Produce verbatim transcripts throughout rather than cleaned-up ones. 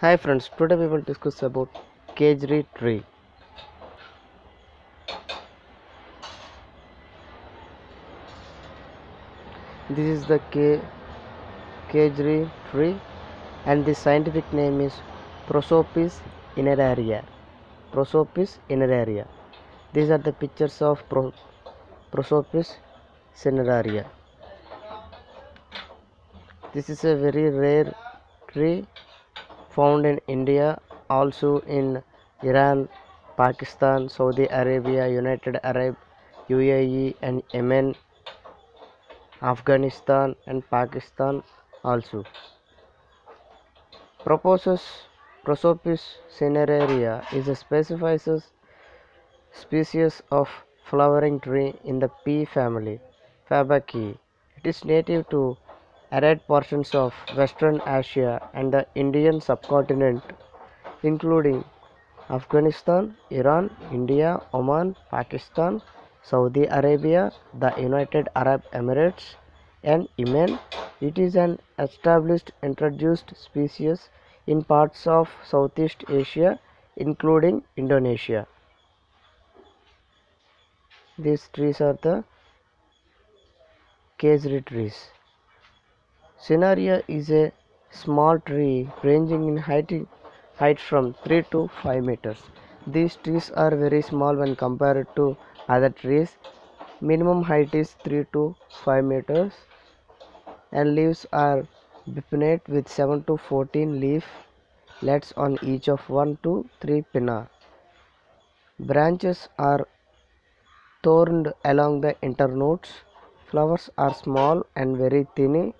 Hi friends, today we will discuss about Khejri tree. This is the Khejri tree and the scientific name is Prosopis cineraria. Prosopis cineraria. These are the pictures of Pro Prosopis cineraria. This is a very rare tree found in India, also in Iran, Pakistan, Saudi Arabia, United Arab, U A E and Yemen, Afghanistan and Pakistan also. Prosopis cineraria is a species of flowering tree in the pea family, Fabaceae. It is native to arid portions of Western Asia and the Indian subcontinent, including Afghanistan, Iran, India, Oman, Pakistan, Saudi Arabia, the United Arab Emirates, and Yemen. It is an established introduced species in parts of Southeast Asia, including Indonesia. These trees are the Khejri trees. Cineraria is a small tree ranging in height, height from three to five meters. These trees are very small when compared to other trees. Minimum height is three to five meters and leaves are bipinnate with seven to fourteen leaflets on each of one to three pinna. Branches are thorned along the internodes. Flowers are small and very tiny,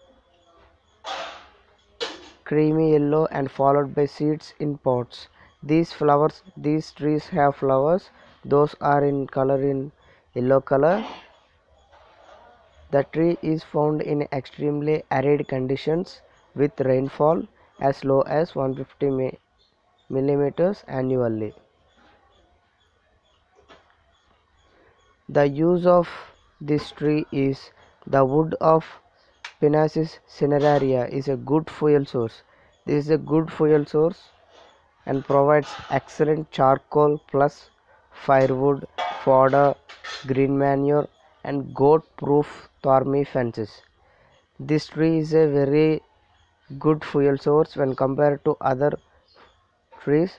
creamy yellow and followed by seeds in pots. These flowers, these trees have flowers. Those are in color in yellow color. The tree is found in extremely arid conditions with rainfall as low as one hundred fifty millimeters annually. The use of this tree is the wood of Prosopis cineraria is a good fuel source. This is a good fuel source and provides excellent charcoal plus firewood, fodder, green manure and goat-proof thorny fences. This tree is a very good fuel source when compared to other trees.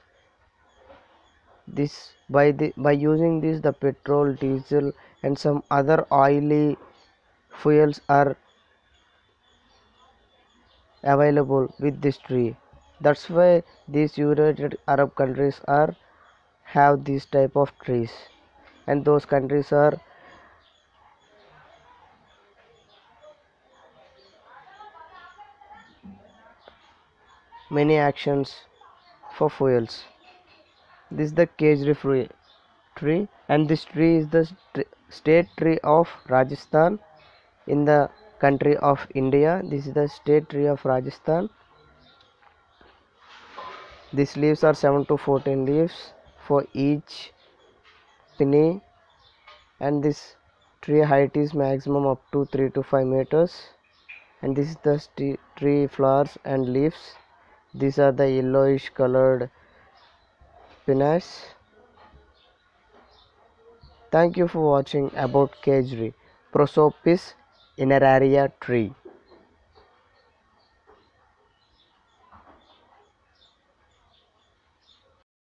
This by the by using this, the petrol, diesel and some other oily fuels are available with this tree. That's why these United Arab countries are have these type of trees, and those countries are many actions for fuels. This is the Khejri tree, and this tree is the st state tree of Rajasthan in the country of India. This is the state tree of Rajasthan. These leaves are seven to fourteen leaves for each pinnae, and this tree height is maximum up to three to five meters. And this is the tree flowers and leaves. These are the yellowish colored pinnae. Thank you for watching about Khejri, Prosopis cineraria tree.